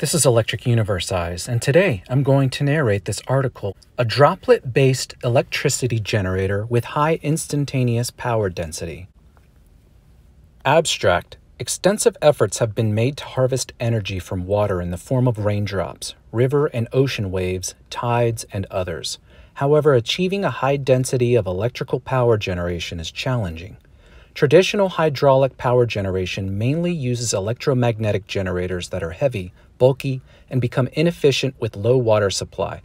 This is Electric Universe Eyes, and today I'm going to narrate this article, A Droplet-Based Electricity Generator with High Instantaneous Power Density. Abstract. Extensive efforts have been made to harvest energy from water in the form of raindrops, river and ocean waves, tides, and others. However, achieving a high density of electrical power generation is challenging. Traditional hydraulic power generation mainly uses electromagnetic generators that are heavy, bulky, and become inefficient with low water supply.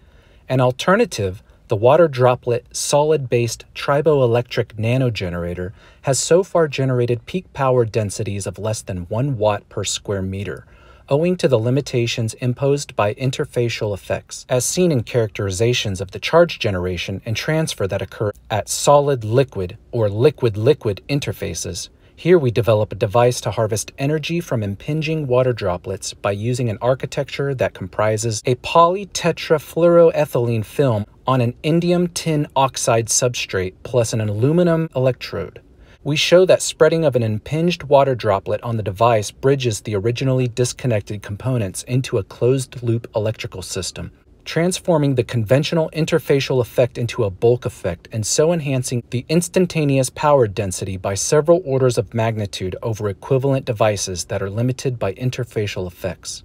An alternative, the water droplet, solid-based triboelectric nanogenerator, has so far generated peak power densities of less than 1 watt per square meter, owing to the limitations imposed by interfacial effects, as seen in characterizations of the charge generation and transfer that occur at solid-liquid or liquid-liquid interfaces. Here we develop a device to harvest energy from impinging water droplets by using an architecture that comprises a polytetrafluoroethylene film on an indium tin oxide substrate plus an aluminum electrode. We show that spreading of an impinged water droplet on the device bridges the originally disconnected components into a closed-loop electrical system, transforming the conventional interfacial effect into a bulk effect and so enhancing the instantaneous power density by several orders of magnitude over equivalent devices that are limited by interfacial effects.